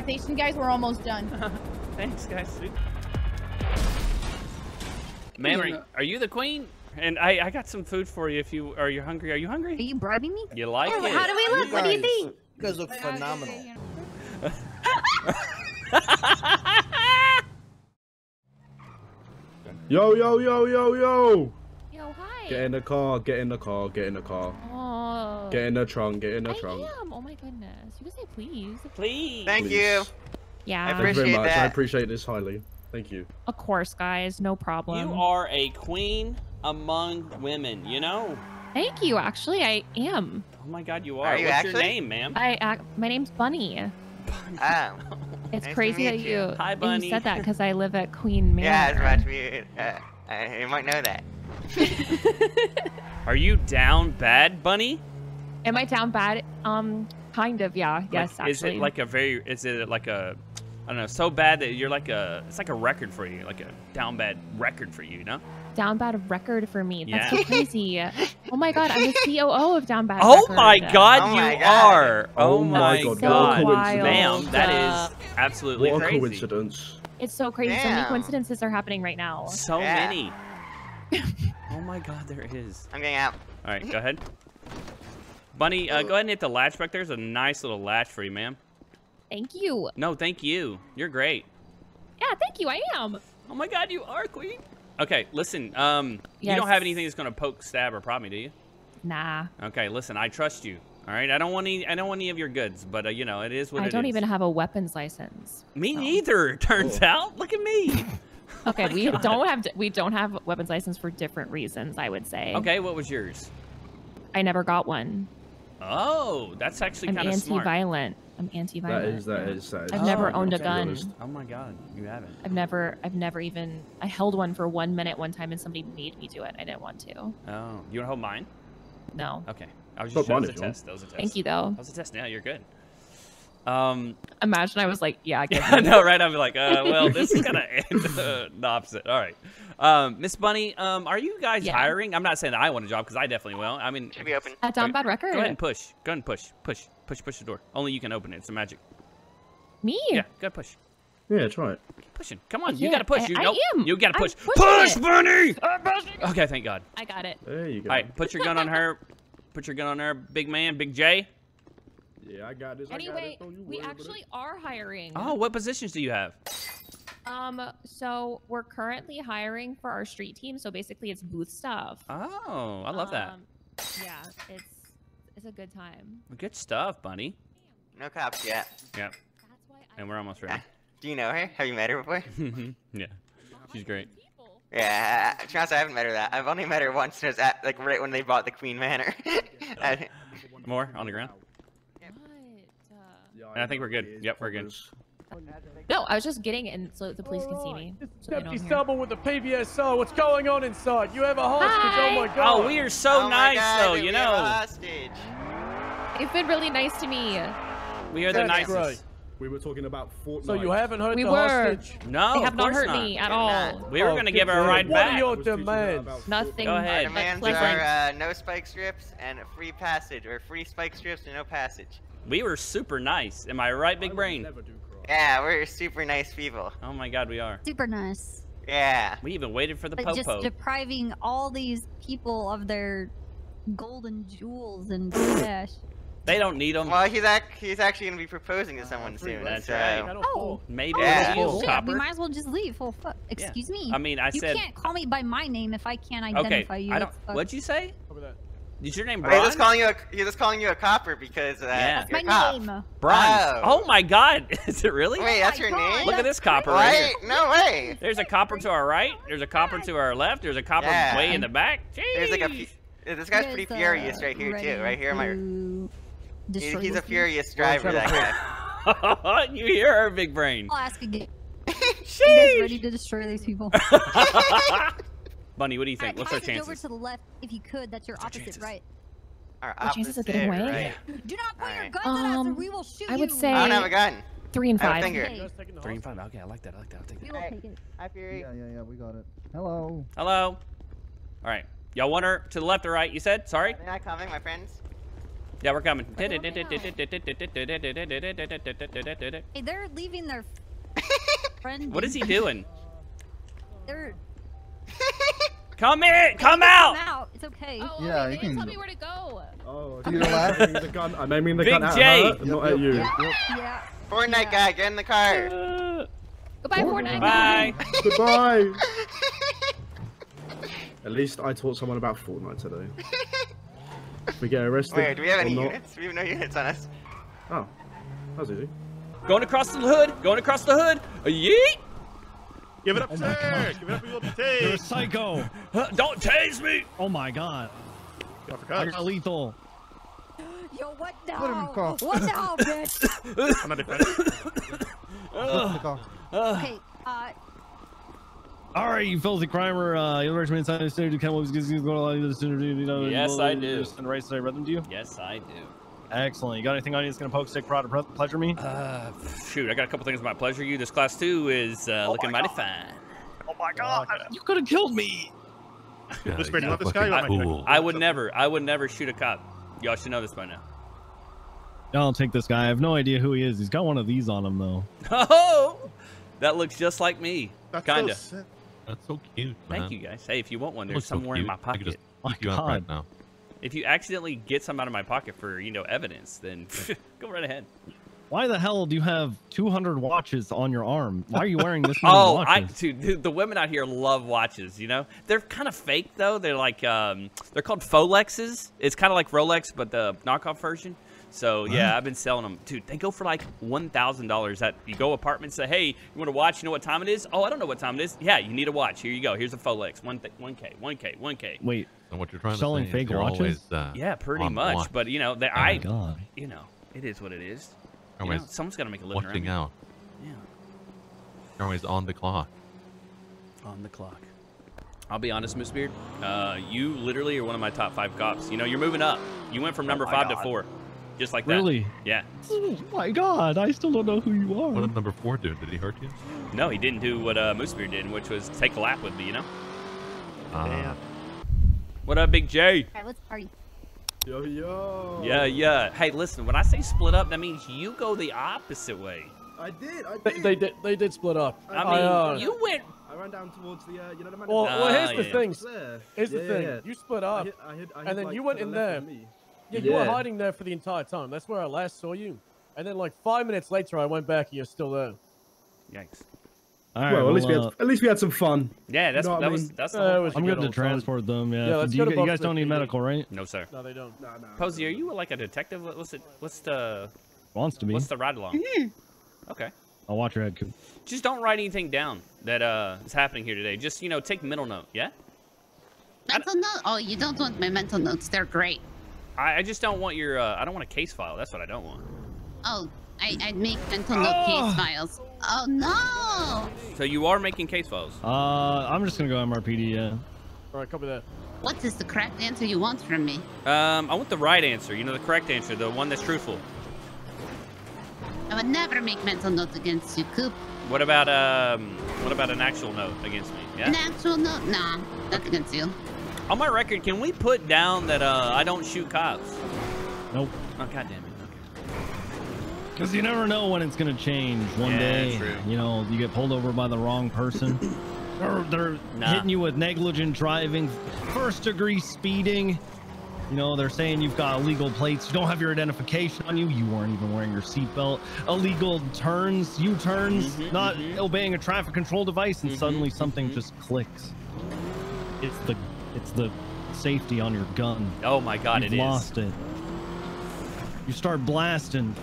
citation, guys. We're almost done. Thanks, guys. Ma'am, are you the queen? And I got some food for you if you are you hungry. Are you hungry? Are you bribing me? You like it? How do we look? What do you think? You guys look phenomenal. Yo, yo, yo, yo, yo! Yo, hi! Get in the car, get in the car, get in the car. Oh. Get in the trunk, get in the trunk. I am! Oh my goodness. You can say please. Please! Thank you! Yeah. I appreciate that. I appreciate this highly. Thank you. Of course, guys. No problem. You are a queen among women, you know? Thank you, actually. I am. Oh my god, you are. Are you What's your name, ma'am? My name's Bunny. Oh. It's nice crazy that you, Hi, Bunny. You said that because I live at Queen Manor. Yeah, I was about to be, you might know that. Are you down bad, Bunny? Am I down bad? Kind of, yeah. Like, yes, actually. Is it like a, I don't know, so bad that you're like a, it's like a record for you, like a down bad record for you, you know? Down Bad Record for me. That's so crazy. Oh my god, I'm the COO of Down Bad Record. My god, oh my god, you are. Oh my god. So wild. Damn, that is absolutely crazy. What a coincidence. It's so crazy. Damn. So many coincidences are happening right now. So many. Oh my god, there is. I'm getting out. All right, go ahead. Bunny, go ahead and hit the latch back there. There's a nice little latch for you, ma'am. Thank you. No, thank you. You're great. Yeah, thank you. I am. Oh my god, you are, queen. Okay, listen, you don't have anything that's gonna poke, stab, or prod me, do you? Nah. Okay, listen, I trust you. All right, I don't want any of your goods, but you know, it is what it is. I don't even have a weapons license. Me neither. Turns out, look at me. Okay, we don't have a weapons license for different reasons, I would say. Okay, what was yours? I never got one. Oh, that's actually kind of smart. I'm anti-violent. That is. I've never owned a gun. Oh my god, you haven't. I've never even. I held one for 1 minute one time, and somebody made me do it. I didn't want to. Oh, you want to hold mine? No. Okay, I was just a test. That was a test. Thank you, though. That was a test. Now you're good. Imagine I was like, yeah, I can't. No, right? I'd be like, well, this is gonna end the opposite. All right, Miss Bunny, are you guys hiring? I'm not saying that I want a job because I definitely will. I mean, should be open. At Down Bad Record. Go ahead and push. Go ahead and push. Push the door. Only you can open it. It's a magic. Me? Yeah, gotta push. Yeah, try it. Keep pushing. Come on, you gotta push. You gotta push. Push, Bunny! Okay, thank God. I got it. There you go. All right, put your gun on her. Put your gun on her, big man, Big J. Yeah, I got this. Anyway, we actually are hiring. Oh, what positions do you have? So we're currently hiring for our street team. So basically, it's booth stuff. Oh, I love that. Yeah, it's a good time. Good stuff, Bunny. No cops yet. Yeah. And we're almost ready. Do you know her? Have you met her before? Yeah, she's great. Yeah, to be honest, I haven't met her that. I've only met her once. It was at, like right when they bought the Queen Manor. More on the ground. And I think we're good. Yep, we're good. No, I was just getting in so that the police can see me. So Deputy Stubble with the PBSO. What's going on inside? You have a hostage. Hi. Oh my god. Oh, we are so nice, though. You know. You've been really nice to me. We are the nicest. Great. We were talking about Fortnite. So you haven't hurt the hostage? No, they have not hurt me at all. We were gonna give her a ride back. What are your demands? Nothing. Go ahead. Demands are no spike strips and a free passage, or free spike strips and no passage. We were super nice. Am I right, Big Brain? Yeah, we're super nice people. Oh my god, we are. Super nice. Yeah. We even waited for the popo. Just depriving all these people of their golden jewels and cash. They don't need them. Well, he's actually going to be proposing to someone soon. That's right. Oh. Maybe. Oh, shit. We might as well just leave. Well, fuck. Excuse me. I mean, you can't call me by my name if I can't identify you. What'd you say? Over that. Is your name Brian? He's just calling you a copper because that's my name. Brian. Oh my god. Is it really? Wait, that's your name? Look at this copper right here. No way. There's a copper to our right. There's a copper to our left. There's a copper way in the back. Jeez. There's like a... This guy's pretty furious right here, too. Right here. He's a furious driver, that guy. You hear her, Big Brain. I'll ask again. She's ready to destroy these people. Bunny, what do you think? What's our chances? Over to the left, if you could. That's your opposite right. Our chances of getting away? Right. Do not point your guns at us, or we will shoot you. I would say. I don't have a gun. 3 and 5. Okay. 3 and 5. Okay, I like that. I'll take it. We'll take it. Hi, Fury. Yeah. We got it. Hello. Hello. All right, y'all want her to the left or right? You said. Sorry. They're not coming, my friends. Yeah, we're coming. Hey, they're leaving their friend. What is he doing? They're... Come in! Come out! It's okay. Oh, yeah, you can tell me where to go. Oh, to your left. I'm aiming the gun at her, not at you. Yeah. Fortnite guy, get in the car. Goodbye, Fortnite. Bye. Goodbye. At least I taught someone about Fortnite today. If we get arrested. Wait, do we have any units? We have no units on us. Oh, that was easy. Going across the hood. Going across the hood. Yeet. Give it up, sir. Give it up, you little bitch. You're a psycho. Don't tase me. Oh my god. I got lethal. Yo, what now? Let him cough. What now, bitch? I'm out of bed. Okay. All right, you filthy crimer. You'll reach me inside the city to come. What was going to allow you to do? Yes, I do. And right side rhythm to you. Yes, I do. Excellent. You got anything on you that's going to poke, stick, prod, or pleasure me? Shoot, I got a couple things that might pleasure you. This class 2 is looking mighty fine. Oh my god! You could have killed me. I would never. I would never shoot a cop. Y'all should know this by now. I'll take this guy. I have no idea who he is. He's got one of these on him though. Oh, that looks just like me. Kinda. That's so cute, man. Thank you guys. Hey, if you want one, there's somewhere in my pocket. Just right now. If you accidentally get some out of my pocket for, you know, evidence, then go right ahead. Why the hell do you have 200 watches on your arm? Why are you wearing this? Oh, dude, the women out here love watches, you know? They're kind of fake, though. They're like, they're called Folexes. It's kind of like Rolex, but the knockoff version. So, yeah, I've been selling them. Dude, they go for like $1,000. You go apartment, say, hey, you want to watch? You know what time it is? Oh, I don't know what time it is. Yeah, you need a watch. Here you go. Here's a Folex. 1K. Wait. And what you're trying selling to say fake watches? Always, yeah, pretty much. Watch. But, you know, you know, it is what it is. You know, someone's got to make a living watching out. Yeah. You're always on the clock. On the clock. I'll be honest, Moosebeard. You literally are one of my top 5 cops. You know, you're moving up. You went from number 5 to 4. Just like that. Really? Yeah. Oh my god, I still don't know who you are. What did number 4 do? Did he hurt you? No, he didn't do what Moosebeard did, which was take a lap with me, you know? Yeah. What up, Big J? Alright, let's party. Yo, yo. Yeah, yeah. Hey, listen, when I say split up, that means you go the opposite way. I did. They did split up. I mean, you went... I ran down towards the, you know, the man. Well, here's the thing. Here's the thing. You split up, and then you went in there. Yeah, you were hiding there for the entire time. That's where I last saw you. And then like 5 minutes later, I went back and you're still there. Yikes. All right, well, at least we had some fun. Yeah, that's, you know that was I'm good to transport them. Yeah, let's go you guys don't need medical, right? No, sir. No, they don't. No, no. Posey, are you like a detective? Wants to be. What's the ride along? Okay. I'll watch your head, Coop. Just don't write anything down that is happening here today. Just, you know, take mental note, yeah? Mental note? Oh, you don't want my mental notes. They're great. I just don't want your, I don't want a case file. That's what I don't want. Oh, I'd make mental note case files. Oh, no! So you are making case files? I'm just gonna go MRPD, yeah. Alright, copy that. What is the correct answer you want from me? I want the right answer. You know, the correct answer. The one that's truthful. I would never make mental notes against you, Coop. What about an actual note against me? Yeah? An actual note? Nah, that's against you. On my record, can we put down that I don't shoot cops? Nope. Oh, god damn it. Because you never know when it's going to change. One day, true. You know, you get pulled over by the wrong person. Or they're hitting you with negligent driving, first-degree speeding. You know, they're saying you've got illegal plates. You don't have your identification on you. You weren't even wearing your seatbelt. Illegal turns, U-turns, not obeying a traffic control device, and suddenly something just clicks. It's the safety on your gun. Oh my god, it is. You lost it. You start blasting.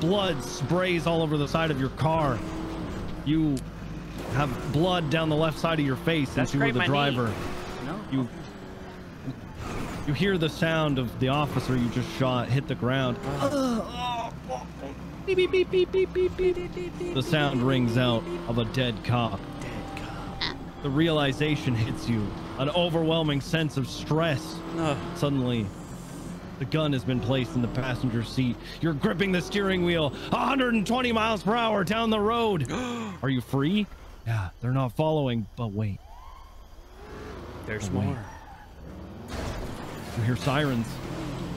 Blood sprays all over the side of your car. You have blood down the left side of your face since you were the driver. No. You hear the sound of the officer you just shot hit the ground. The sound rings out of a dead cop. The realization hits you. An overwhelming sense of stress. Suddenly, the gun has been placed in the passenger seat. You're gripping the steering wheel, 120 miles per hour down the road. Are you free? Yeah, they're not following, but wait. There's more. You hear sirens.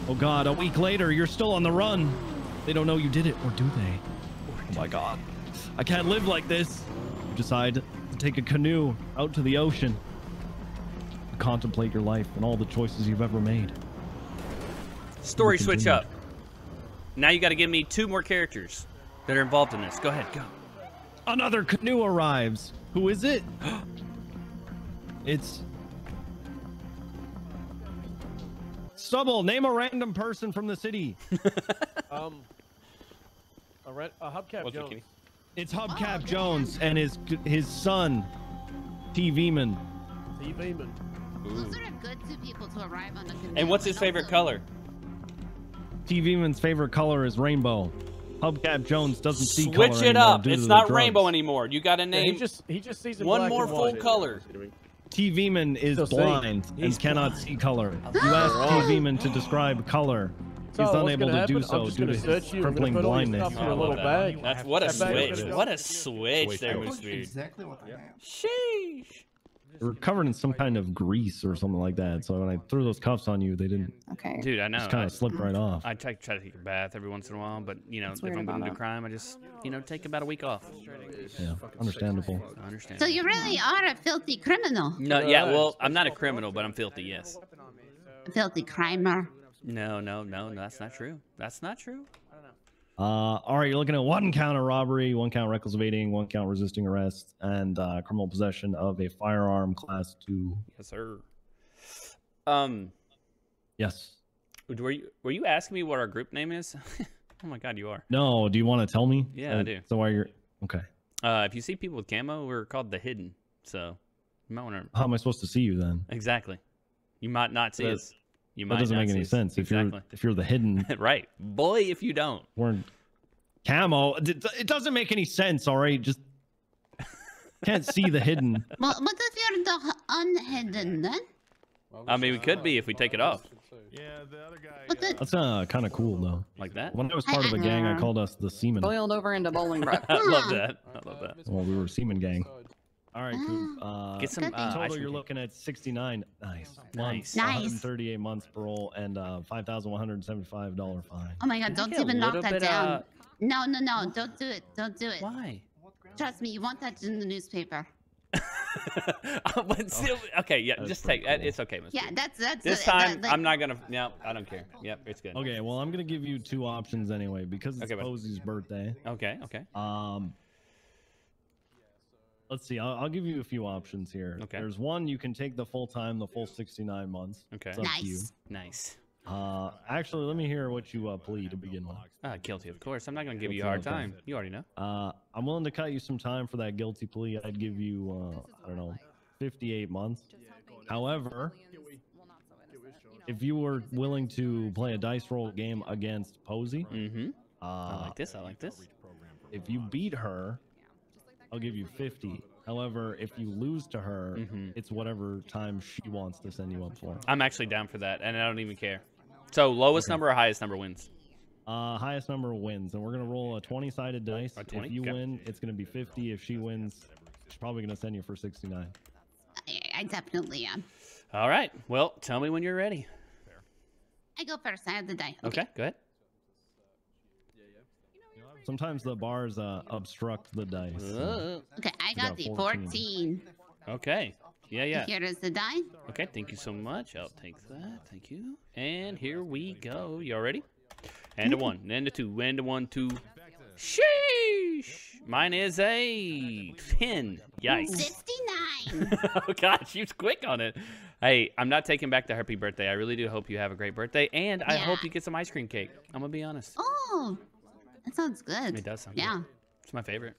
Oh God, a week later, you're still on the run. They don't know you did it, or do they? Oh my God, I can't live like this. You decide to take a canoe out to the ocean. You contemplate your life and all the choices you've ever made. Story switch up. Now you gotta give me two more characters that are involved in this. Go ahead, go. Another canoe arrives. Who is it? It's... Stubble, name a random person from the city. Hubcap Jones. It's Hubcap Jones and his son, TVman. TVman. Those are good two people to arrive on the canoe. And what's his favorite color? TVman's favorite color is rainbow. Hubcap Jones doesn't see color anymore. Switch it up. It's not rainbow anymore. You got to name. Yeah, he just sees one more full color. TVman is blind and cannot see color. You ask TVman to describe color. He's unable to do so due to his crippling blindness. That's what a switch. What a switch there was. Exactly what I am. Sheesh. They were covered in some kind of grease or something like that. So when I threw those cuffs on you, they didn't. Okay. Dude, I know. Just kind of slipped right off. I try to take a bath every once in a while, but you know, if I'm going to crime, I just, you know, take about a week off. Yeah, understandable. So you really are a filthy criminal. No, yeah, well, I'm not a criminal, but I'm filthy, yes. A filthy crimer. No, that's not true. That's not true. All right, you're looking at 1 count of robbery, 1 count reckless evading, 1 count resisting arrest, and criminal possession of a firearm class 2. Yes, sir. Yes. Were you asking me what our group name is? Oh my God, you are. No, do you want to tell me? Yeah, I do. So why you're okay? If you see people with camo, we're called the Hidden. So you might want to. How am I supposed to see you then? Exactly. You might not see us. That doesn't make any sense. If you're the Hidden, right, boy? If you don't, we're camo. It doesn't make any sense. All right, just can't see the Hidden. Well, what if you're the Unhidden then? I mean, we could be if we take it off. Yeah, the other guy. That's kind of cool though. Like that. When I was part of a gang, I called us the Seamen. Boiled over into Bolingbrook. I love that. I love that. Well, we were a Seamen gang. All right, get some, total you're looking at 69. Nice. Nice. 138 months parole and $5,175 fine. Oh my God, don't even knock that down. No, don't do it. Don't do it. Why? Trust me, you want that in the newspaper. Okay, yeah, just take it. It's okay, Mr. Yeah, that's this time like, I'm not gonna. No, I don't care. Yep, it's good. Okay, well, I'm gonna give you two options anyway because it's Posey's birthday. Okay. Let's see. I'll give you a few options here. Okay. There's one you can take the full time, the full 69 months. Okay. It's up to you. Nice. Actually, let me hear what you plead to begin with. Guilty, of course. I'm not going to give you a hard time. You already know. I'm willing to cut you some time for that guilty plea. I'd give you, I don't know, 58 months. However, if you were willing to play a dice roll game against Posey, I like this. If you beat her, I'll give you 50. However, if you lose to her, it's whatever time she wants to send you up for. I'm actually down for that, and I don't even care. So lowest number or highest number wins? Highest number wins, and we're gonna roll a 20-sided dice. A 20? If you win, it's gonna be 50. If she wins, she's probably gonna send you for 69. I definitely am. All right. Well, tell me when you're ready. I go first. I have the die. Okay. Go ahead. Sometimes the bars obstruct the dice. So okay, I got the 14. Okay. Yeah. Here is the die. Okay, thank you so much. I'll take that. Thank you. And here we go. Y'all ready? And a 1, and a 2, and a 1, 2. Sheesh! Mine is a 10. Yikes. 69. Oh, God, she was quick on it. Hey, I'm not taking back the happy birthday. I really do hope you have a great birthday, and I hope you get some ice cream cake. I'm going to be honest. Oh! That sounds good. It does sound good. Yeah. It's my favorite.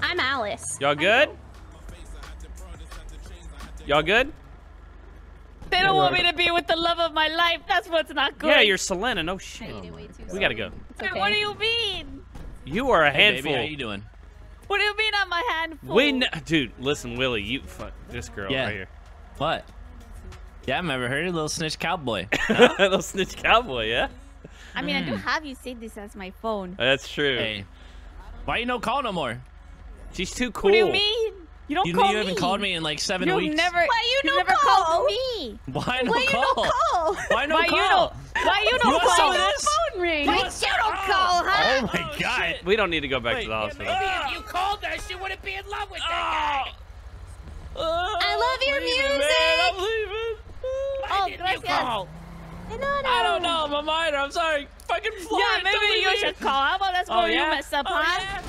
I'm Alice. Y'all good? Y'all good? They don't want me to be with the love of my life. That's what's not good. Yeah, you're Selena. No shit. Oh, we gotta go. Okay. What do you mean? You are a handful. Hey, baby, how you doing? What do you mean I'm a handful? Dude, listen, Willy, you fuck this girl right here. What? Yeah, I've never heard of Little Snitch Cowboy. No? Little Snitch Cowboy, yeah? I mean, I do have you save this as my phone. That's true. Hey, why you no call no more? She's too cool. What do you mean? You haven't called me in like 7 weeks. Why you never call me? Why not call? Why you don't call? Oh my god. Shit. We don't need to go back to the hospital. Maybe if you called her, she wouldn't be in love with that guy. I love your music. Why didn't you call? I don't know. I'm a minor. I'm sorry. Fucking Floyd. Yeah, maybe you should call. How about that's where you mess up, huh?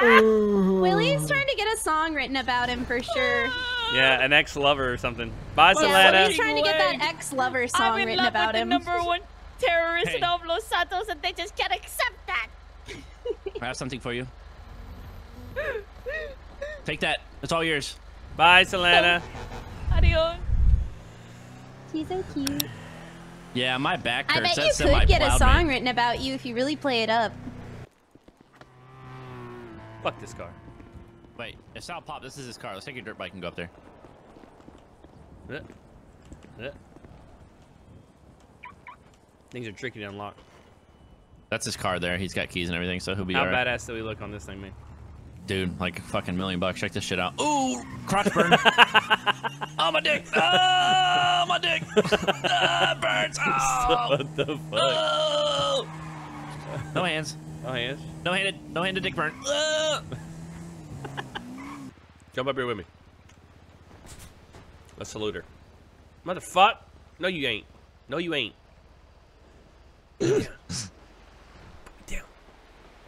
Willie's trying to get a song written about him for sure. Yeah, an ex-lover or something. Bye, Selena. He's trying to get that ex-lover song written about him. I'm in love with the #1 terrorist of Los Santos, and they just can't accept that. I have something for you. Take that. It's all yours. Bye, Selena. Adios. She's so cute. Yeah, my back hurts. I bet you could get a song written about you if you really play it up. Fuck this car. Wait, if Sal Pop, this is his car. Let's take your dirt bike and go up there. Things are tricky to unlock. That's his car there. He's got keys and everything, so he'll be alright. How badass do we look on this thing, man? Dude, like a fucking $1,000,000. Check this shit out. Ooh, crotch burn. Oh, my dick. Oh, my dick. Oh, it burns. Oh. What the fuck? Oh. No hands. No hands. No handed dick burn. Jump up here with me. Let's salute her. Motherfuck. No, you ain't. No, you ain't. Put me down.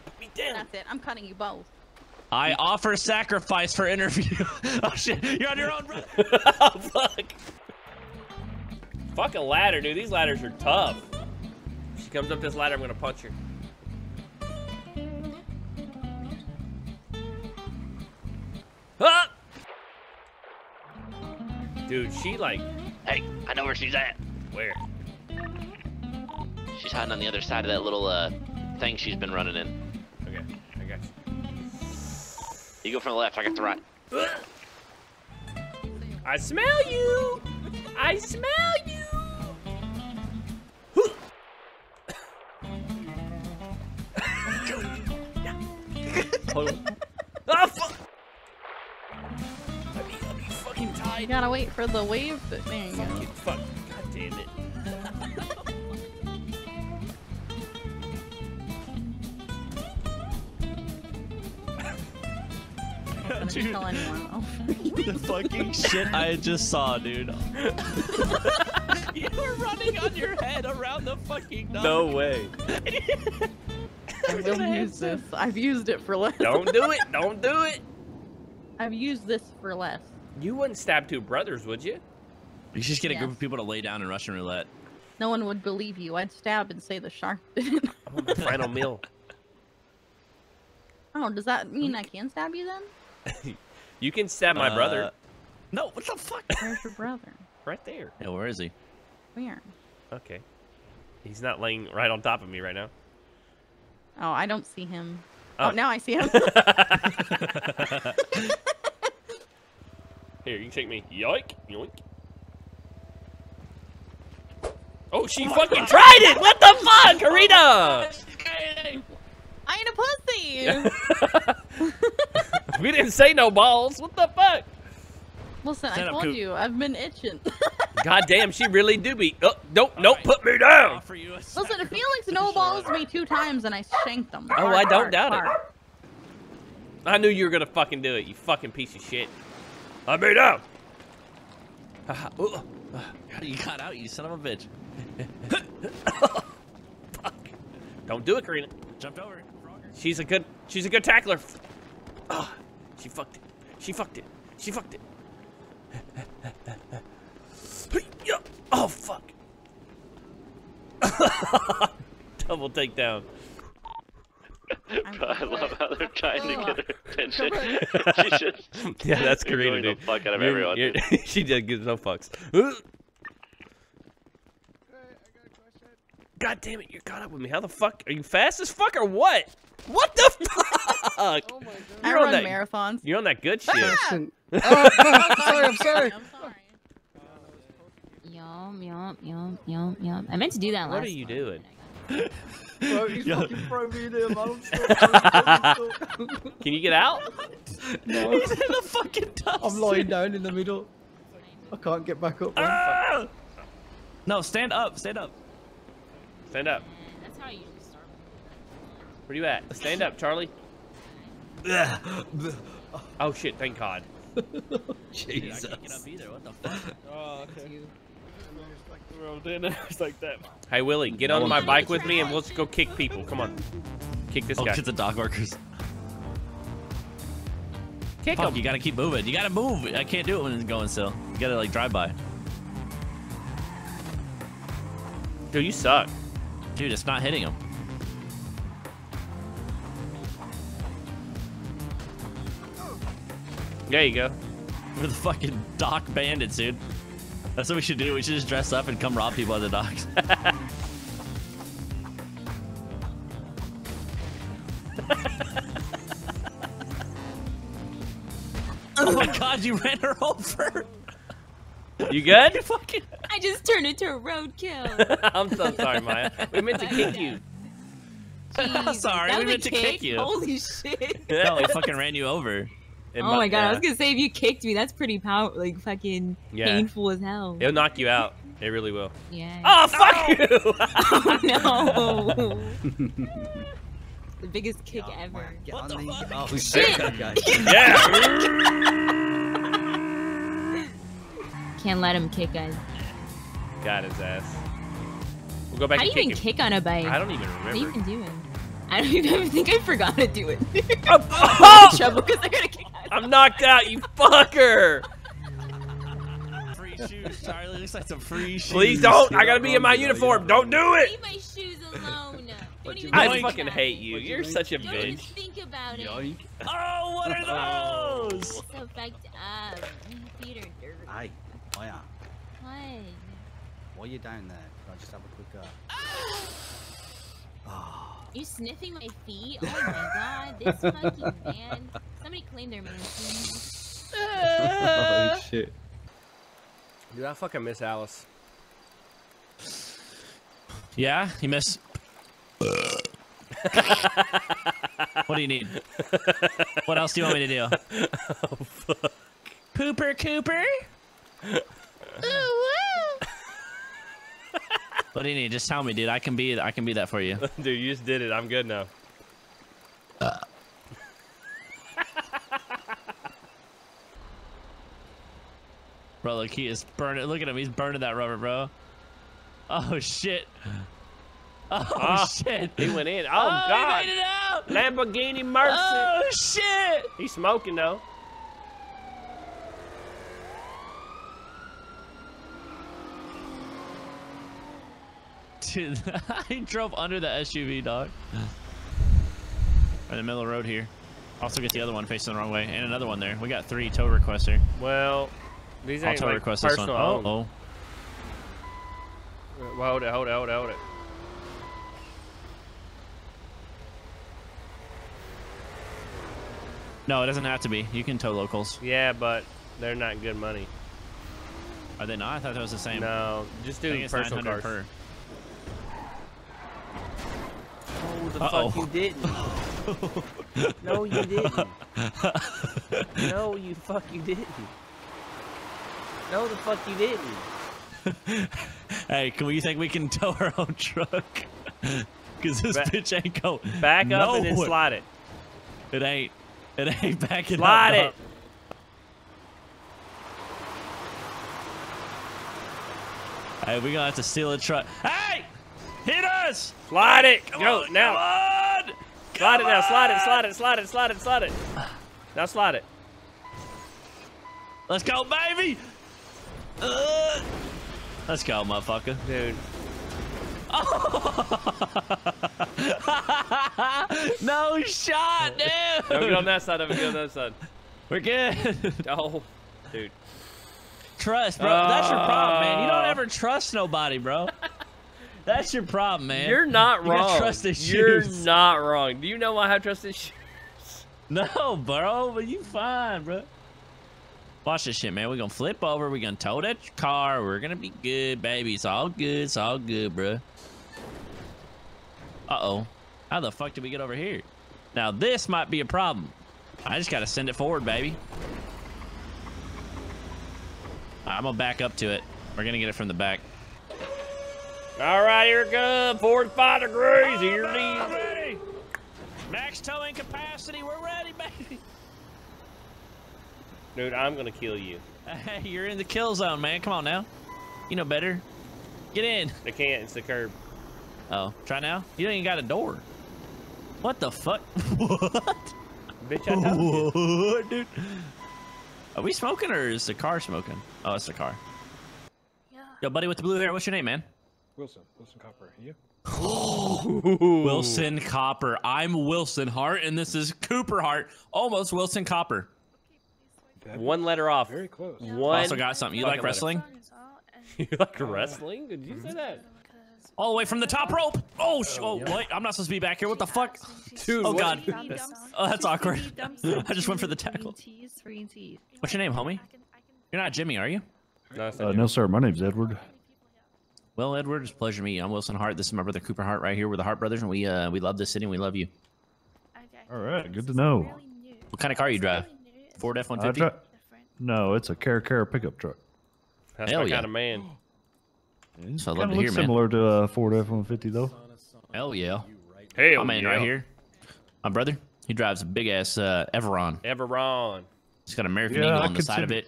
Put me down. That's it. I'm cutting you both. I offer sacrifice for interview. Oh shit, you're on your own, brother. Oh fuck. Fuck a ladder, dude. These ladders are tough. If she comes up this ladder, I'm gonna punch her. Ah! Dude, she like... Hey, I know where she's at. Where? She's hiding on the other side of that little thing she's been running in. Okay, I got you. You go from the left, I got the right. I smell you! I smell you! Oh, fuck! I'd be fucking tied. You gotta wait for the wave thing. Fuck. God damn it. Dude, tell anyone else. The fucking shit I just saw, dude. You were running on your head around the fucking dog. No way. I will use this. I've used it for less. Don't do it. Don't do it. I've used this for less. You wouldn't stab two brothers, would you? You should just get a group of people to lay down in Russian roulette. No one would believe you. I'd stab and say the shark didn't. Oh, final meal. Oh, does that mean I can stab you then? You can stab my brother. No, what the fuck? Where's your brother? Right there. Yeah, where is he? Where? Okay. He's not laying right on top of me right now. Oh, I don't see him. Oh, now I see him. Here, you can take me. Yoink, yoink. Oh, she fucking tried it! What the fuck, Karina? I ain't a pussy! We didn't say no balls. What the fuck? Listen, I told you, I've been itching. God damn, she really do be. Oh, don't put me down. Listen, Felix no balls me 2 times and I shanked them. Oh, I don't doubt it. I knew you were gonna fucking do it, you fucking piece of shit. I made out. You got out, you son of a bitch. Fuck. Don't do it, Karina. Jumped over. She's a good tackler. Oh. She fucked it. She fucked it. She fucked it. Oh, fuck. Double takedown. I love how they're trying to get her attention. She just, yeah, that's Karina, dude. The fuck out of everyone. She just gives no fucks. God damn it, you caught up with me. How the fuck? Are you fast as fuck or what? What the fuck? Oh my God. I run marathons. You're on that good shit. I'm sorry. Yum. I meant to do that last time. What are you doing? Bro, you fucking throw me in. Can you get out? No. He's in the fucking dust. I'm lying down in the middle. I can't get back up. Ah! No, stand up. Stand up. Stand up. That's how you usually start. Where you at? Stand up, Charlie. Oh shit! Thank God. Jesus. Dude, I can't get up either. What the fuck? Oh, okay. It's like that. Hey Willie, get on my bike with me and we'll just go kick people. Come on, kick this guy. Get the dog markers. Kick him. You gotta keep moving. You gotta move. I can't do it when it's going still. You gotta like drive by. Dude, you suck. Dude, it's not hitting him. There you go. We're the fucking dock bandits, dude. That's what we should do. We should just dress up and come rob people at the docks. Oh my God, you ran her over. You good? You fucking... I just turned into a roadkill. I'm so sorry, Maya. We meant to kick you. I'm sorry, we meant to kick you. Holy shit. No, we fucking ran you over. Oh my God, yeah. I was gonna say if you kicked me, that's pretty powerful, like fucking painful as hell. It'll knock you out. It really will. Yeah. Oh, fuck you! Oh no. The biggest kick ever. What the fuck? Oh shit. Yeah. Can't let him kick, guys. Got his ass. We'll go back and kick him. How do you even kick on a bike? I don't even remember. What are you even doing? I don't even think I forgot to do it. I'm in trouble because I gotta kick out. I'm knocked out, you fucker! Free shoes, Charlie. Looks like some free shoes. Please don't. I gotta be in my uniform. Don't do it. Leave my shoes alone. I fucking hate you. You're such a bitch. Even think about it. Oh, what are those? So fucked up. Theater dirt. Hey, Maya. What? While you're down there, can I just have a quick? You sniffing my feet? Oh my God, this fucking man. Somebody claim their man. Holy shit. Dude, I fucking miss Alice. Yeah? You miss? What do you need? What else do you want me to do? Oh, fuck. Pooper Cooper? Ooh, woo! What do you need? Just tell me, dude. I can be that for you. Dude, you just did it. I'm good now. Bro, look, he is burning. Look at him. He's burning that rubber, bro. Oh shit. Oh shit. He went in. Oh, God. He made it out. Lamborghini Mercy. Oh shit. He's smoking though. Dude, I drove under the SUV, dog. In the middle of the road here. Also get the other one facing the wrong way, and another one there. We got three tow requests here. Well, these ain't like personal. Oh, oh. Well, hold it, hold it, hold it, hold it. No, it doesn't have to be. You can tow locals. Yeah, but they're not good money. Are they not? I thought that was the same. No, just do personal cars. Per. No, the fuck you didn't. No, you didn't. No, you fuck you didn't. No, the fuck you didn't. Hey, can we think we can tow our own truck? Because this bitch ain't going. Back up and then slide it. It ain't. It ain't backing up. Slide it. Hey, we gonna have to steal a truck. Hey! Hit us! Slide it! Go now! Slide it now! Slide it! Slide it! Slide it! Slide it! Slide it! Now slide it! Let's go, baby! Let's go, motherfucker! Dude! Oh. No shot, dude! No, get on that side. Don't get on that side. We're good. Oh, dude! Trust, bro. That's your problem, man. You don't ever trust nobody, bro. That's your problem, man. You're not wrong. You gotta trust his shoes. You're not wrong. Do you know why I have trusted shoes? No, bro, but you fine, bro. Watch this shit, man. We're gonna flip over. We're gonna tow that car. We're gonna be good, baby. It's all good. It's all good, bro. Uh-oh. How the fuck did we get over here? Now, this might be a problem. I just gotta send it forward, baby. I'm gonna back up to it. We're gonna get it from the back. All right, here it comes. 45 degrees. Here it is. Max towing capacity. We're ready, baby. Dude, I'm gonna kill you. Hey, you're in the kill zone, man. Come on now. You know better. Get in. I can't. It's the curb. Oh, try now. You ain't got a door. What the fuck? What? Bitch, I told you. Dude. Are we smoking or is the car smoking? Oh, it's the car. Yeah. Yo, buddy with the blue hair, what's your name, man? Wilson. Wilson Copper. You? Wilson Copper. I'm Wilson Hart, and this is Cooper Hart. Almost Wilson Copper. One letter off. Very close. Yeah. One. Also got something. You like wrestling? You like wrestling? Did you say that? All the way from the top rope. Oh, oh yeah. Wait, I'm not supposed to be back here. What the fuck? Dude, oh, God. Oh, that's awkward. I just went for the tackle. What's your name, homie? You're not Jimmy, are you? No, sir. My name's Edward. Well, Edward, it's a pleasure to meet you. I'm Wilson Hart. This is my brother Cooper Hart right here. We're the Hart brothers, and we love this city, and we love you. All right. Good to know. What kind of car you drive? Ford F-150? No, it's a Cara pickup truck. That's my kind of man. It's kind of looks similar to a Ford F-150, though. Hell yeah. My man right here. My brother, he drives a big-ass Everon. Everon. It's got American Eagle on the side of it.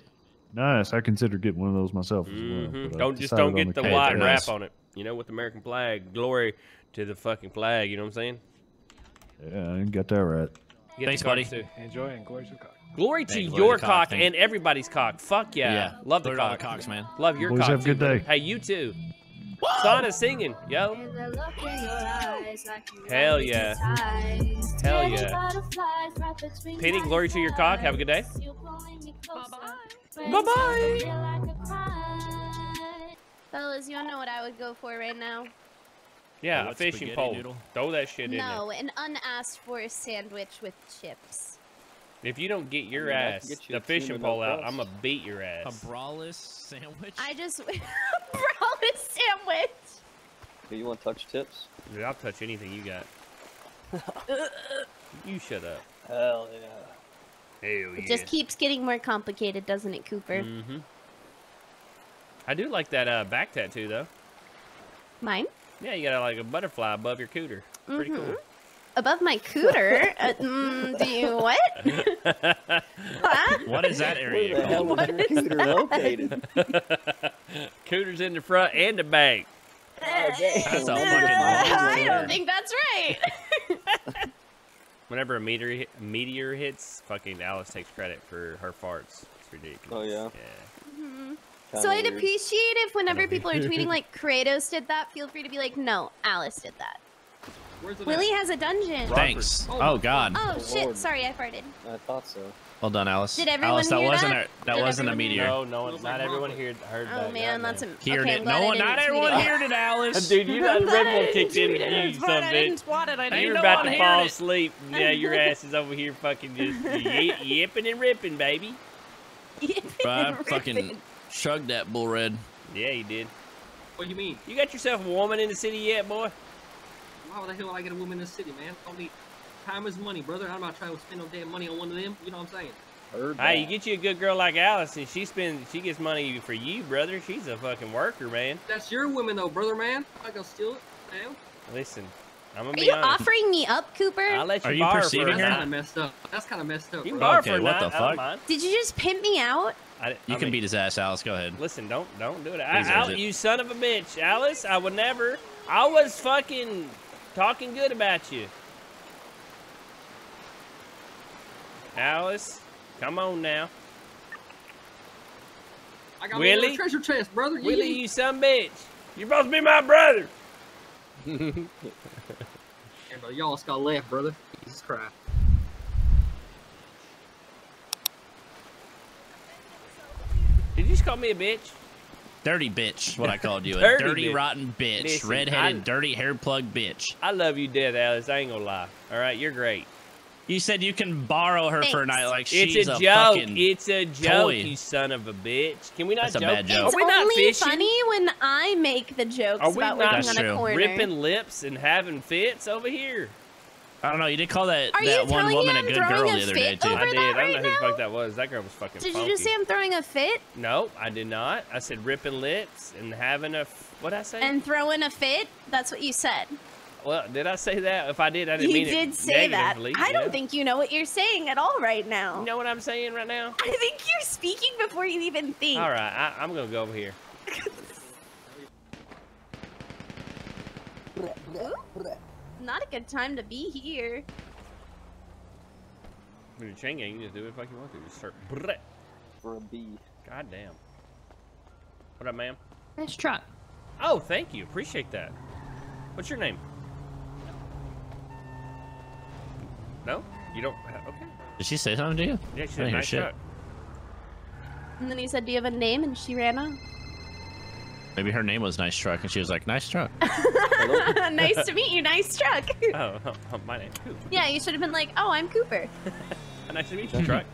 Nice. I consider getting one of those myself as well. Don't get the white wrap on it. You know, with the American flag. Glory to the fucking flag. You know what I'm saying? Yeah, I got that right. Thanks, buddy. Enjoy and glory to the cock. Glory to your cock and everybody's cock. Fuck yeah. Love the cock. Cocks, man. Love your cock. Have a good day. Hey, you too. Sana's singing, yo. Hell yeah. Hell yeah. Painting glory to your cock. Have a good day. Bye-bye. Fellas, you don't know what I would go for right now. Yeah, a fishing pole. Throw that shit in there. No, an unasked for sandwich with chips. If you don't get your ass the fishing pole out, I'm gonna beat your ass. A brawless sandwich? I just... a brawless sandwich! Do you want to touch tips? Dude, I'll touch anything you got. You shut up. Hell yeah. Hell yeah. It just keeps getting more complicated, doesn't it, Cooper? Mm-hmm. I do like that back tattoo, though. Mine? Yeah, you got like a butterfly above your cooter. Pretty cool. Above my cooter? Do you what? Huh? What is that area called? What is cooter that? Located? Cooter's in the front and the back. That's all fucking I don't think that's right. Whenever a meteor hits, fucking Alice takes credit for her farts. It's ridiculous. Oh, yeah? Yeah. Mm-hmm. So I'd appreciate if whenever people are tweeting like Kratos did that, feel free to be like, no, Alice did that. Willy has a dungeon. Thanks. Oh, God. Oh, shit. Sorry, I farted. I thought so. Well done, Alice. Did everyone Alice, that hear wasn't that? That wasn't a meteor. No, no one. Not everyone heard that. Oh, man. That's a... Okay, no one. Not everyone heard it, Alice. Dude, you got Red Bull kicked in you, son of a bitch. You were about to fall asleep. Yeah, your ass is over here fucking just yipping and ripping, baby. I fucking chugged that bull red. Yeah, you did. What do you mean? You got yourself a woman in the city yet, boy? How the hell I get a woman in this city, man? Only time is money, brother. I'm not trying to spend no damn money on one of them. You know what I'm saying? Hey, you get you a good girl like Alice, and she gets money for you, brother. She's a fucking worker, man. That's your woman, though, brother, man. I'm not gonna steal it, man. Listen, I'm gonna be honest. Are you offering me up, Cooper? I'll let you borrow for a night. That's kind of messed up. That's kind of messed up. You can borrow for a night. What the fuck? Did you just pimp me out? You can beat his ass, Alice. Go ahead. Listen, don't do it. I out you, son of a bitch, Alice. I would never. I was fucking. Talking good about you. Alice, come on now. I got Willy? A treasure chest, brother. Willy, you sumbitch. You're supposed to be my brother. Y'all just got left, brother. Jesus Christ. Did you just call me a bitch? Dirty bitch, what I called you. Dirty a dirty, bitch. Rotten bitch. Listen, redheaded, dirty hair plug bitch. I love you dead, Alice. I ain't gonna lie. All right, you're great. You said you can borrow her for a night like she's a joke. It's a joke, you son of a bitch. Can we not joke? It's joke. Are we not only fishing? Funny when I make the jokes about living on a corner. Ripping lips and having fits over here. I don't know. You did call that one woman a good girl the other day, too. I did. I don't know who the fuck that was. That girl was fucking funky. Did you just say I'm throwing a fit? No, I did not. I said ripping lips and having a... What'd I say? And throwing a fit? That's what you said. Well, did I say that? If I did, I didn't mean it negatively. You did say that. I don't think you know what you're saying at all right now. You know what I'm saying right now? I think you're speaking before you even think. All right. I'm going to go over here. Not a good time to be here. When you're chain gang, you just do it if you want to. Just start for a B. God damn. What up, ma'am? Nice truck. Oh, thank you. Appreciate that. What's your name? No? You don't? Okay. Did she say something to you? Yeah, she said nice truck. And then he said, do you have a name? And she ran out. Maybe her name was Nice Truck, and she was like, nice truck. Nice to meet you, Nice Truck. Oh, my name's Cooper. Yeah, you should have been like, oh, I'm Cooper. Nice to meet you, Truck.